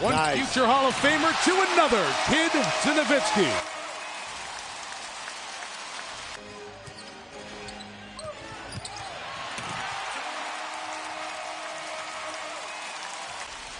One future Hall of Famer to another, Kidd to Nowitzki.